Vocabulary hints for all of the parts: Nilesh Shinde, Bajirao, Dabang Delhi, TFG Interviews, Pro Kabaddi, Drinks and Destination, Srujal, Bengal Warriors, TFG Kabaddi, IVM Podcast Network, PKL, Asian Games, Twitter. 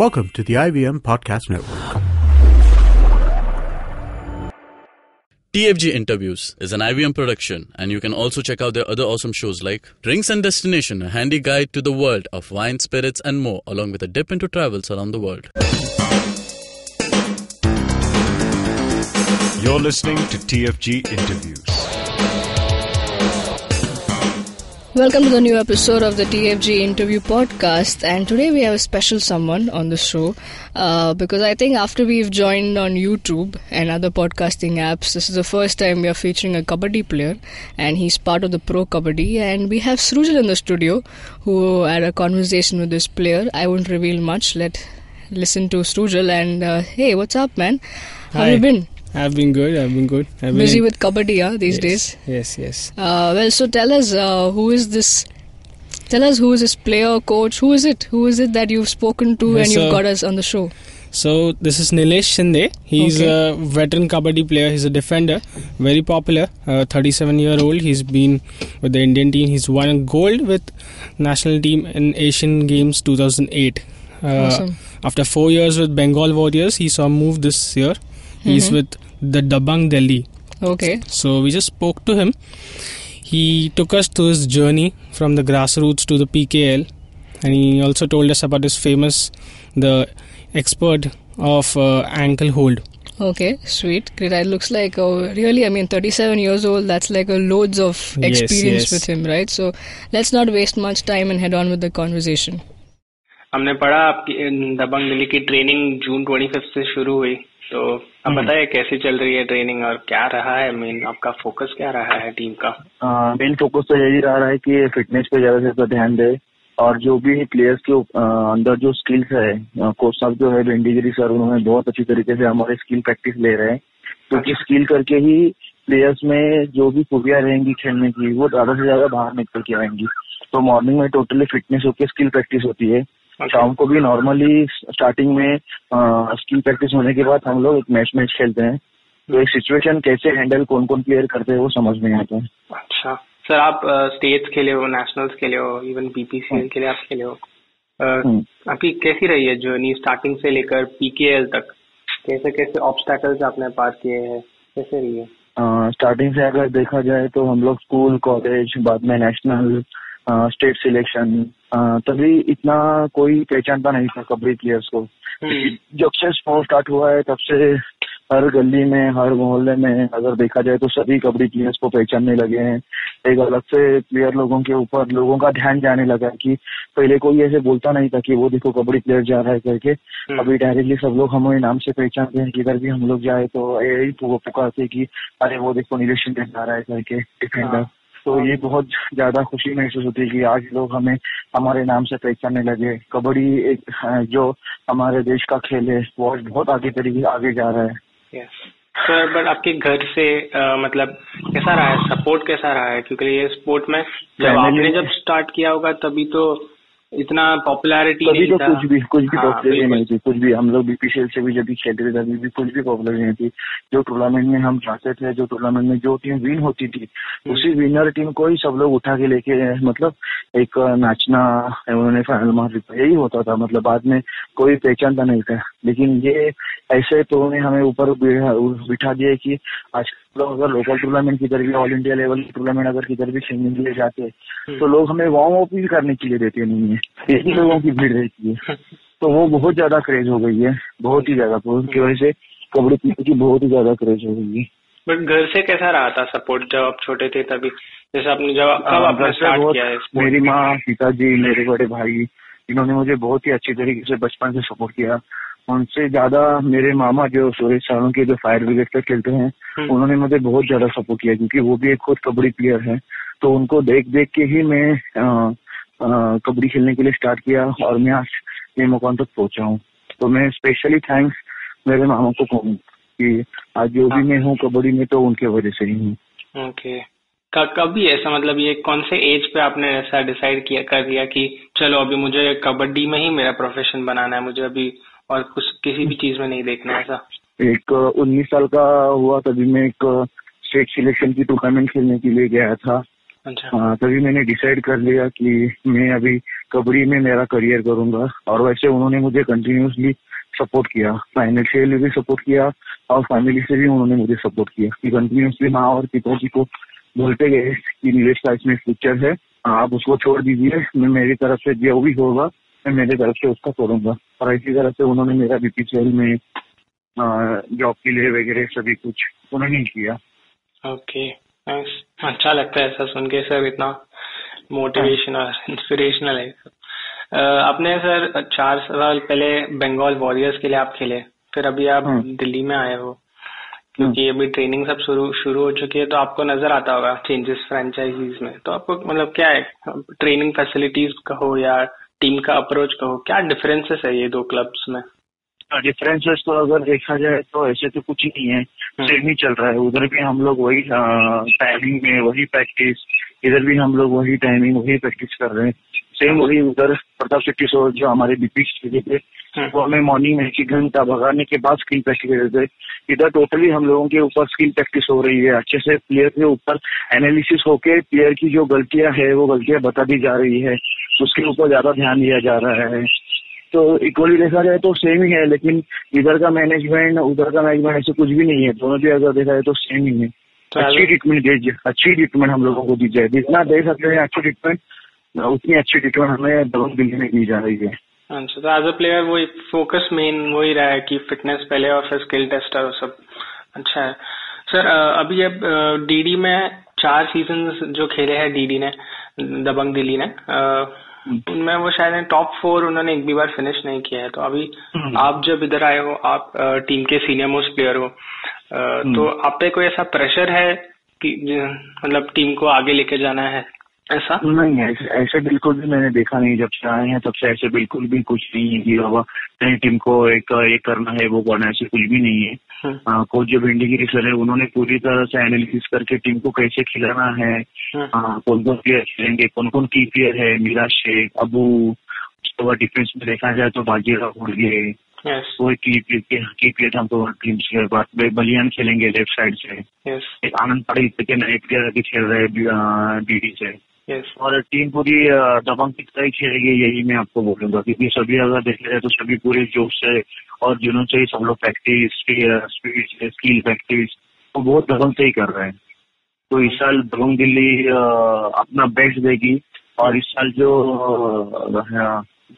Welcome to the IVM Podcast Network. TFG Interviews is an IVM production, and you can also check out their other awesome shows like Drinks and Destination, a handy guide to the world of wine, spirits and more, along with a dip into travels around the world. You're listening to TFG Interviews. Welcome to the new episode of the TFG Interview Podcast, and today we have a special someone on the show because I think after we've joined on YouTube and other podcasting apps, this is the first time we are featuring a Kabaddi player, and he's part of the Pro Kabaddi, and we have Srujal in the studio who had a conversation with this player. I won't reveal much. Let's listen to Srujal. And hey, what's up, man? How have you been? I've been good. Busy with Kabaddi these days? Yes. Well, so tell us, who is this? Tell us who is this player, coach? Who is it? Who is it that you've spoken to and you've got us on the show? So, this is Nilesh Shinde. He's a veteran Kabaddi player. He's a defender. Very popular. 37-year-old. He's been with the Indian team. He's won gold with national team in Asian Games 2008. Awesome. After 4 years with Bengal Warriors, he saw a move this year. He's with the Dabang Delhi. Okay. So we just spoke to him. He took us through his journey from the grassroots to the PKL, and he also told us about his the expert of ankle hold. Okay, sweet. Great. It looks like, really, 37 years old, that's like loads of experience with him, right? So let's not waste much time and head on with the conversation. हमने पढ़ा आपकी दबंग दिल्ली की training जून 25 से शुरू हुई तो अब बताइए कैसी चल रही है ट्रेनिंग और क्या रहा है मेन आपका फोकस क्या रहा है टीम का मेन फोकस तो यही रहा है कि फिटनेस पे ज्यादा से ज्यादा ध्यान दे और जो भी प्लेयर्स के अंदर जो स्किल्स है कोच साहब जो है रत्नागिरी सर उन्होंने बहुत अच्छी तरीके से हमारे स्किल प्रैक्टिस ले रहे हैं क्योंकि स्किल करके ही प्लेयर्स में जो भी खूबियां रहेंगी खेलने की वो ज्यादा से ज्यादा बाहर निकल के आएंगी तो मॉर्निंग में टोटली फिटनेस होकर स्किल प्रैक्टिस होती है शाम को भी नॉर्मली स्टार्टिंग में स्किल प्रैक्टिस होने के बाद हम लोग एक मैच खेलते हैं तो एक सिचुएशन कैसे हैंडल कौन कौन प्लेयर करते हैं वो समझ में आता है अच्छा सर आप स्टेट्स खेले हो नेशनल्स खेले हो इवन बीपीसीएल के लिए आप खेले हो आपकी कैसी रही है जर्नी स्टार्टिंग से लेकर पीकेएल तक कैसे कैसे ऑब्स्टेकल्स आपने पार किए हैं कैसे रही है स्टार्टिंग से अगर देखा जाए तो हम लोग स्कूल कॉलेज बाद में नेशनल स्टेट सिलेक्शन तभी इतना कोई पहचानता नहीं था कबड्डी प्लेयर्स को जब से स्पोर्ट स्टार्ट हुआ है तब से हर गली में हर मोहल्ले में अगर देखा जाए तो सभी कबड्डी प्लेयर्स को पहचानने लगे हैं एक अलग से प्लेयर लोगों के ऊपर लोगों का ध्यान जाने लगा कि पहले कोई ऐसे बोलता नहीं था कि वो देखो कबड्डी प्लेयर जा रहा है करके अभी डायरेक्टली सब लोग हमारे नाम से पहचानते हैं किधर भी हम लोग जाए तो यही पुकारते कि अरे वो देखो नीलेश शिंदे जा रहा है करके डिफेंडर तो ये बहुत ज्यादा खुशी महसूस होती है कि आज लोग हमें हमारे नाम से पहचानने लगे कबड्डी एक जो हमारे देश का खेल है वो बहुत आगे जा रहा है सर बट आपके घर से मतलब कैसा रहा है सपोर्ट कैसा रहा है क्योंकि ये स्पोर्ट में जब स्टार्ट किया होगा तभी तो इतना पॉपुलैरिटी नहीं था कुछ भी पॉपुलैरिटी नहीं थी कुछ भी हम लोग बीपीसीएल से भी जब खेलते थे तभी भी कुछ भी पॉपुलैरिटी नहीं थी जो टूर्नामेंट में हम जाते थे जो टूर्नामेंट में जो टीम विन होती थी उसी विनर टीम को ही सब लोग उठा के लेके मतलब एक नाचना उन्होंने फाइनल मार दिया यही होता था मतलब बाद में कोई पहचानता नहीं था लेकिन ये ऐसे तो उन्हें हमें ऊपर बिठा दिया कि आज लोग अगर लोकल टूर्नामेंट किधर भी ऑल इंडिया लेवल टूर्नामेंट अगर किधर भी खेलने के लिए जाते हैं तो लोग हमें वार्म अप भी करने के लिए देते नहीं है इतनी लोगों की भीड़ रहती है तो वो बहुत ज्यादा क्रेज हो गई है बहुत ही ज्यादा उसकी वजह से कबड्डी की बहुत ही ज्यादा क्रेज हो गई है बट घर से कैसा रहा था सपोर्ट जब आप छोटे थे तभी जैसे आपने जब आपने स्टार्ट किया है मेरी माँ पिताजी मेरे बड़े भाई इन्होंने मुझे बहुत ही अच्छी तरीके से बचपन से सपोर्ट किया उनसे ज्यादा मेरे मामा जो 16 सालों के जो फायर ब्रिगेड पे खेलते हैं उन्होंने मुझे बहुत ज्यादा सपोर्ट किया क्योंकि वो भी एक खुद कबड्डी प्लेयर है तो उनको देख के ही मैं कबड्डी खेलने के लिए स्टार्ट किया और मैं आज ये मुकाम तक पहुंचा हूँ तो मैं स्पेशली थैंक्स मेरे मामा को कहूँ कि आज जो भी मैं हूँ कबड्डी में तो उनके वजह से ही हूँ ओके कभी ऐसा मतलब ये कौन से एज पे आपने ऐसा डिसाइड किया कर दिया कि चलो अभी मुझे कबड्डी में ही मेरा प्रोफेशन बनाना है मुझे अभी और कुछ किसी भी चीज में नहीं देखना ऐसा एक 19 साल का हुआ तभी मैं एक स्टेट सिलेक्शन की टूर्नामेंट खेलने के लिए गया था तभी मैंने डिसाइड कर लिया कि मैं अभी कबड्डी में मेरा करियर करूंगा। और वैसे उन्होंने मुझे कंटिन्यूसली सपोर्ट किया, फाइनेंशियली भी सपोर्ट किया और फैमिली से भी उन्होंने मुझे सपोर्ट किया कि कंटिन्यूसली माँ और पिताजी को बोलते गए कि निलेश का इसमें फ्यूचर है, आप उसको छोड़ दीजिए, मैं मेरी तरफ से जो भी होगा मैं मेरी तरफ से उसका करूंगा। और इसी तरह से उन्होंने मेरा बीपीसीएल में जॉब के लिए वगैरह सभी कुछ उन्होंने किया। ओके, अच्छा लगता है ऐसा सुन के सर, इतना मोटिवेशन और इंस्पिरेशनल है। आपने सर 4 साल पहले बंगाल वॉरियर्स के लिए आप खेले, फिर अभी आप दिल्ली में आए हो क्योंकि अभी ट्रेनिंग सब शुरू हो चुकी है, तो आपको नजर आता होगा चेंजेस फ्रेंचाइजीज में। तो आपको मतलब क्या है, ट्रेनिंग फैसिलिटीज कहो या टीम का अप्रोच कहो, क्या डिफरेंसेस है ये दो क्लब्स में? डिफरेंसेस तो अगर देखा जाए तो ऐसे तो कुछ ही नहीं है, सेम ही चल रहा है। उधर भी हम लोग वही टाइमिंग में वही प्रैक्टिस, इधर भी हम लोग वही टाइमिंग वही प्रैक्टिस कर रहे हैं, सेम वही। उधर प्रताप सिटी सोर जो हमारे बीपी थे वो हमें मॉर्निंग में 1 घंटा भगाने के बाद स्किल प्रैक्टिस करते थे। इधर टोटली हम लोगों के ऊपर स्किल प्रैक्टिस हो रही है, अच्छे से प्लेयर के ऊपर एनालिसिस होके प्लेयर की जो गलतियां है वो गलतियां बता दी जा रही है, उसके ऊपर ज्यादा ध्यान दिया जा रहा है। तो इक्वली देखा जाए तो सेम ही है, लेकिन इधर का मैनेजमेंट उधर का मैनेजमेंट ऐसे कुछ भी नहीं है, दोनों भी अगर देखा जाए तो सेम ही है। अच्छी ट्रीटमेंट हम लोगों को दी जाए, जितना दे सकते हैं अच्छी ट्रीटमेंट उतनी अच्छी ट्रीटमेंट हमें दबंग दिल्ली में दी जा रही है। अच्छा, तो एज अ प्लेयर वही फोकस मेन वही रहा है कि फिटनेस पहले और फिर स्किल टेस्ट और सब। अच्छा है सर, अभी अब डीडी में 4 सीजन जो खेले हैं डीडी ने, दबंग दिल्ली ने, उनमें वो शायद टॉप 4 उन्होंने एक भी बार फिनिश नहीं किया है। तो अभी आप जब इधर आए हो, आप टीम के सीनियर मोस्ट प्लेयर हो, तो आप पे कोई ऐसा प्रेशर है कि मतलब टीम को आगे लेके जाना है, ऐसा नहीं है? ऐसे बिल्कुल भी मैंने देखा नहीं, जब से आए हैं तब से ऐसे बिल्कुल भी कुछ नहीं है कि बाबा नहीं टीम को एक करना है वो करना है, ऐसे कुछ भी नहीं है। कोच जो भेंडीगिरी सर है उन्होंने पूरी तरह से एनालिसिस करके टीम को कैसे खिलाना है, कौन कौन प्लेयर खेलेंगे, कौन कौन की प्लेयर है, मीरा शेख, अबू, उसके डिफेंस में देखा जाए तो बाजीराव हो गए, वो की प्लेयर हमको टीम से बलियान खेलेंगे लेफ्ट साइड से, आनंद पटेल के नए प्लेयर खेल रहे डीडी से। और टीम पूरी दबंग की तरह खेलेगी, यही मैं आपको बोलूंगा, क्योंकि सभी अगर देखा जाए तो सभी पूरे जोश से और जुनून से ही सब लोग प्रैक्टिस स्पीड स्किल प्रैक्टिस वो बहुत दबंग से ही कर रहे हैं। तो इस साल दबंग दिल्ली अपना बेस्ट देगी और इस साल जो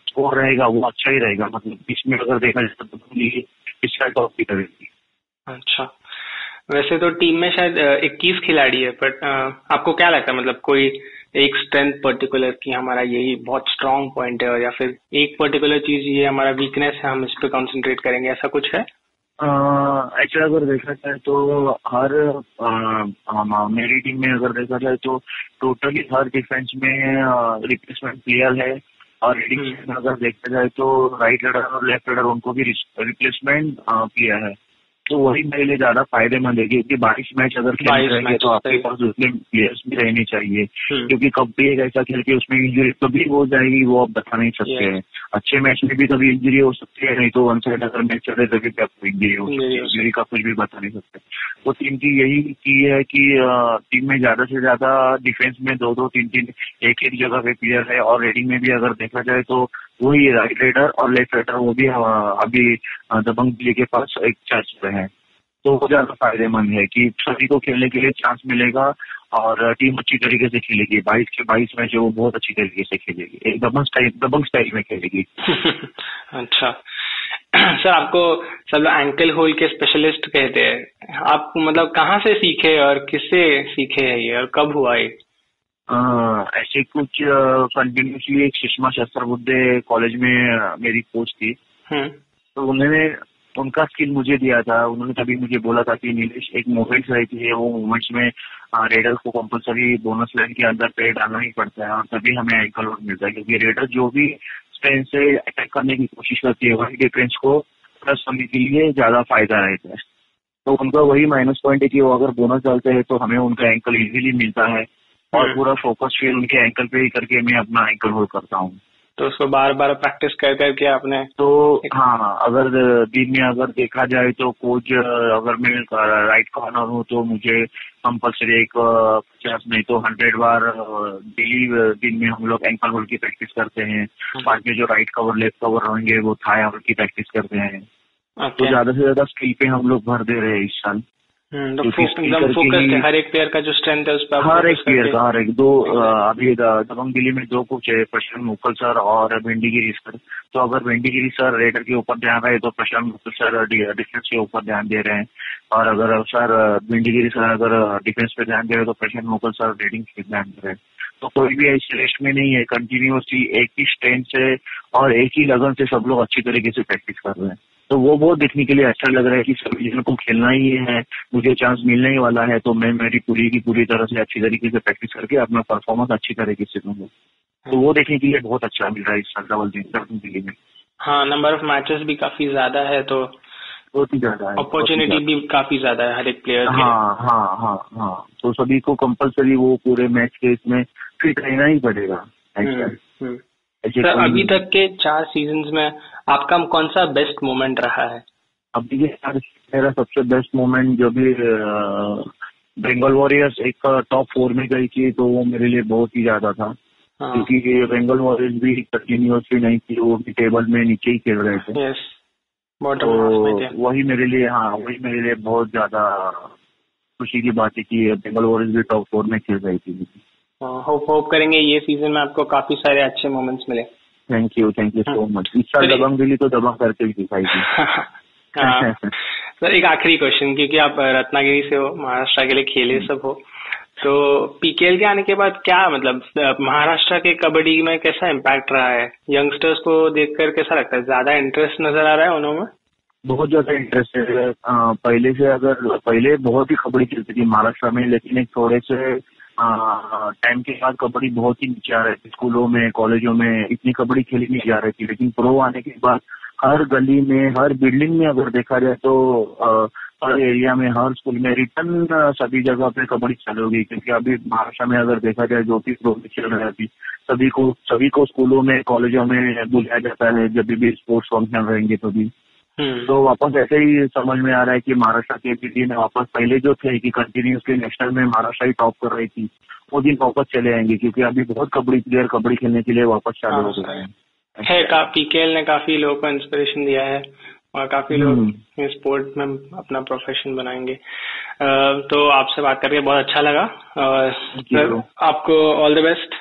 स्कोर रहेगा वो अच्छा ही रहेगा, मतलब इसमें अगर देखा जाए तो दबंग दिल्ली इस साल टॉप की करेगी। अच्छा, वैसे तो टीम में शायद 21 खिलाड़ी है, बट आपको क्या लगता है, मतलब कोई एक स्ट्रेंथ पर्टिकुलर की हमारा यही बहुत स्ट्रांग पॉइंट है और या फिर एक पर्टिकुलर चीज ये हमारा वीकनेस है, हम इस पे कंसंट्रेट करेंगे, ऐसा कुछ है? ऐसा अगर देखा जाए तो हर मेरी टीम में अगर देखा जाए तो टोटली हर डिफेंस में रिप्लेसमेंट प्लेयर है और रीडिंग अगर देखा जाए तो राइट रडर और लेफ्ट रडर उनको भी रिप्लेसमेंट प्लेयर है, तो वही मेरे लिए ज्यादा फायदेमंद है क्योंकि 22 मैच अगर खेल रहेंगे तो आपके पास उसमें प्लेयर्स भी रहने चाहिए, क्योंकि कब भी एक ऐसा खेल के उसमें इंजरी कभी हो जाएगी वो आप बता नहीं सकते हैं। अच्छे मैच में भी कभी इंजरी हो सकती है, नहीं तो 1 साइड अगर मैच चले तभी भी आपको इंजरी हो सकती है, इंजरी का कुछ भी बता नहीं सकते। तो टीम की यही की है कि टीम में ज्यादा से ज्यादा डिफेंस में 2-2, 3-3 एक जगह पे प्लेयर है और रेडिंग में भी अगर देखा जाए तो वही राइट रेडर और लेफ्ट रेडर वो भी अभी दबंग दिल्ली के पास एक चांस पे है, तो वो ज्यादा फायदेमंद है कि सभी को खेलने के लिए चांस मिलेगा और टीम अच्छी तरीके से खेलेगी। 22 के 22 मैच वो बहुत अच्छी तरीके से खेलेगी, एक दबंग स्टाइल में खेलेगी। अच्छा सर, आपको सब एंकल होल्ड के स्पेशलिस्ट कहते हैं, आप मतलब कहाँ से सीखे और किससे सीखे है ये और कब हुआ ये? ऐसे कुछ कंटिन्यूसली एक सुषमा शस्त्र बुद्धे कॉलेज में मेरी कोच थी, तो उन्होंने उनका स्किल मुझे दिया था। उन्होंने तभी मुझे बोला था कि नीलेश एक मूवमेंट्स रहती है, वो मूवमेंट्स में रेडर को कंपल्सरी बोनस लाइन के अंदर पैर डालना ही पड़ता है और तभी हमें एंकल होल्ड मिलता है, क्योंकि रेडर जो भी स्ट्रेंथ से अटैक करने की कोशिश करती है वही डिफेंस को प्लस करने के लिए ज्यादा फायदा रहता है। तो उनका वही माइनस पॉइंट है कि वो अगर बोनस डालते हैं तो हमें उनका एंकल इजिली मिलता है और पूरा फोकस फिर उनके एंकल पे ही करके मैं अपना एंकल होल्ड करता हूँ। तो उसको बार बार प्रैक्टिस कर करके आपने तो हाँ अगर दिन में अगर देखा जाए तो कोच अगर मैं राइट कॉर्नर हूँ तो मुझे कंपल्सरी एक 50 नहीं तो 100 बार डेली दिन में हम लोग एंकल होल्ड की प्रैक्टिस करते हैं। बाद में जो राइट कवर लेफ्ट कवर रहेंगे वो थाई होल्ड की प्रैक्टिस करते हैं। तो ज्यादा से ज्यादा स्किल पे हम लोग भर दे रहे हैं इस साल। फोकस हर एक प्लेयर का जो स्ट्रेंथ है उस पर हर एक प्लेयर का हर एक दो अभी दबंग दिल्ली में दो कोच है प्रशांत मुकल सर और बेंडीगिरी सर। तो अगर बेंडीगिरी सर रेडर के ऊपर ध्यान रहे तो प्रशांत मुकल सर डिफेंस के ऊपर ध्यान दे रहे हैं और अगर सर बेंडीगिरी सर अगर डिफेंस पे ध्यान दे रहे तो प्रशांत मुकल सर रेडिंग पे ध्यान दे रहे हैं। तो कोई भी रेस्ट में नहीं है, कंटिन्यूअसली एक ही स्ट्रेंथ से और एक ही लगन से सब लोग अच्छी तरीके से प्रैक्टिस कर रहे हैं। तो वो बहुत देखने के लिए अच्छा लग रहा है कि सभी जिन को खेलना ही है मुझे चांस मिलने ही वाला है तो मैं मेरी पूरी की पूरी तरह से अच्छी तरीके से प्रैक्टिस करके अपना परफॉर्मेंस अच्छी तरीके से दूंगा। तो वो देखने के लिए बहुत अच्छा मिल रहा है इस साल डबल दिल्ली में। हाँ नंबर ऑफ मैचेस भी काफी ज्यादा है तो बहुत ही ज्यादा है, अपॉर्चुनिटी भी काफी ज्यादा है हर एक प्लेयर। हाँ हाँ हाँ हाँ तो सभी को कंपल्सरी वो पूरे मैच के इसमें फिट रहना ही पड़ेगा। अभी तक के 4 सीजन में आपका कौन सा बेस्ट मोमेंट रहा है? अभी मेरा सबसे बेस्ट मोमेंट जो भी बेंगल वॉरियर्स एक टॉप 4 में गई थी तो वो मेरे लिए बहुत ही ज्यादा था। हाँ। क्योंकि बेंगल वॉरियर्स भी कंटिन्यूअसली नहीं थी, वो भी टेबल में नीचे ही खेल रहे थे। Yes. तो वही मेरे लिए बहुत ज्यादा खुशी की बात है कि बेंगल वॉरियर्स भी टॉप 4 में खेल रही थी। होप करेंगे ये सीजन में आपको काफी सारे अच्छे मोमेंट्स मिले। Thank you so much. इस साल दबंग दिल्ली तो दबंग करके ही दिखाई दी। सर एक आखिरी क्वेश्चन, क्योंकि आप रत्नागिरी से हो, महाराष्ट्र के लिए खेले सब हो, तो पीकेएल के आने के बाद क्या मतलब महाराष्ट्र के कबड्डी में कैसा इम्पैक्ट रहा है? यंगस्टर्स को देखकर कैसा लगता है? ज्यादा इंटरेस्ट नजर आ रहा है उन्होंने? बहुत ज्यादा इंटरेस्ट है। पहले से अगर पहले बहुत ही कबड्डी खेलती थी महाराष्ट्र में, लेकिन थोड़े से टाइम के बाद कबड्डी बहुत ही नीचे आ रही थी। स्कूलों में कॉलेजों में इतनी कबड्डी खेली नहीं जा रही थी, लेकिन प्रो आने के बाद हर गली में हर बिल्डिंग में अगर देखा जाए तो हर एरिया में हर स्कूल में रिटर्न सभी जगह पे कबड्डी चालू हो गई। क्योंकि अभी महाराष्ट्र में अगर देखा जाए जो भी प्रो खेल रहा है सभी को स्कूलों में कॉलेजों में बुलाया जाता है जब भी स्पोर्ट्स फंक्शन रहेंगे तो भी। तो वापस ऐसे ही समझ में आ रहा है कि महाराष्ट्र के भी दिन वापस पहले जो थे कि कंटिन्यूसली नेशनल में महाराष्ट्र ही टॉप कर रही थी वो दिन वापस चले आएंगे क्योंकि अभी बहुत कबड्डी प्लेयर कबड्डी खेलने के लिए वापस चालू हो गए हैं। पीकेएल ने काफी लोगों को इंस्पिरेशन दिया है और काफी लोग स्पोर्ट में अपना प्रोफेशन बनाएंगे। तो आपसे बात करके बहुत अच्छा लगा और आपको all the best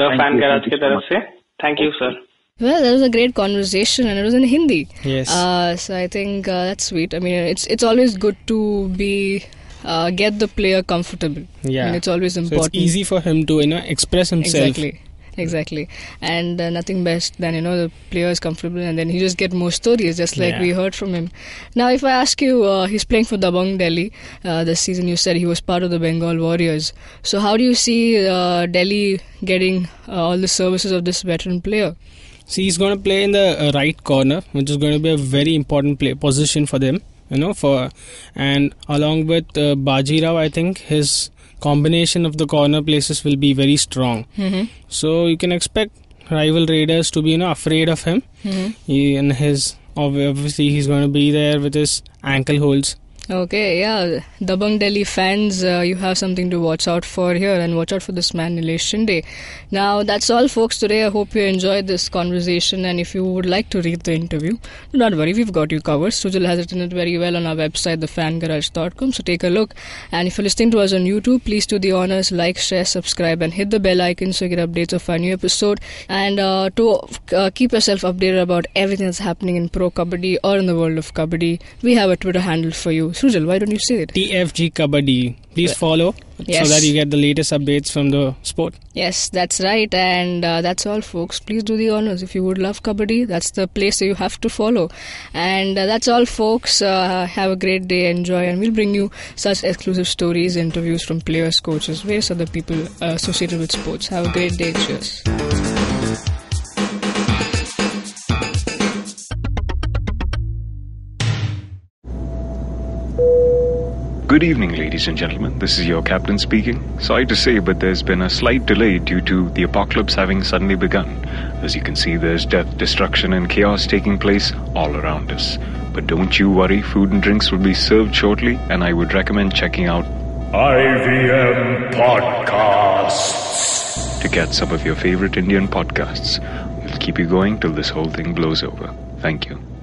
the fan Karachi की तरफ से। Thank you sir. Well, that was a great conversation and it was in Hindi. Yes. So I think that's sweet. I mean, it's always good to be get the player comfortable. Yeah. I mean, it's always important. So it's easy for him to express himself. Exactly. And nothing best than the player is comfortable and then he just get more stories just like we heard from him. Now if I ask you, he's playing for Dabang Delhi this season. You said he was part of the Bengal Warriors. So how do you see Delhi getting all the services of this veteran player? See, he's going to play in the right corner, which is going to be a very important position for them, and along with Bajirao, I think his combination of the corner places will be very strong. Mm-hmm. So you can expect rival raiders to be afraid of him. Mm-hmm. Obviously he's going to be there with his ankle holds. Okay, yeah, Dabang Delhi fans, you have something to watch out for here and watch out for this man Nilesh Shinde. Now, that's all folks today. I hope you enjoyed this conversation and if you would like to read the interview, do not worry, we've got you covered. Srujal has written it very well on our website, thefangarage.com, so take a look. And if you're listening to us on YouTube, please do the honors, like, share, subscribe and hit the bell icon so you get updates of our new episode. And to keep yourself updated about everything that's happening in Pro Kabaddi or in the world of Kabaddi, we have a Twitter handle for you. Srujal, why don't you say it? TFG Kabaddi. Please follow so that you get the latest updates from the sport. Yes, that's right. And that's all, folks. Please do the honors. If you would love Kabaddi, that's the place that you have to follow. And that's all, folks. Have a great day. Enjoy. And we'll bring you such exclusive stories, interviews from players, coaches, various other people associated with sports. Have a great day. Cheers. Good evening, ladies and gentlemen. This is your captain speaking. Sorry to say, but there's been a slight delay due to the apocalypse having suddenly begun. As you can see, there's death, destruction, and chaos taking place all around us. But don't you worry, food and drinks will be served shortly, and I would recommend checking out IVM Podcasts to get some of your favorite Indian podcasts. We'll keep you going till this whole thing blows over. Thank you.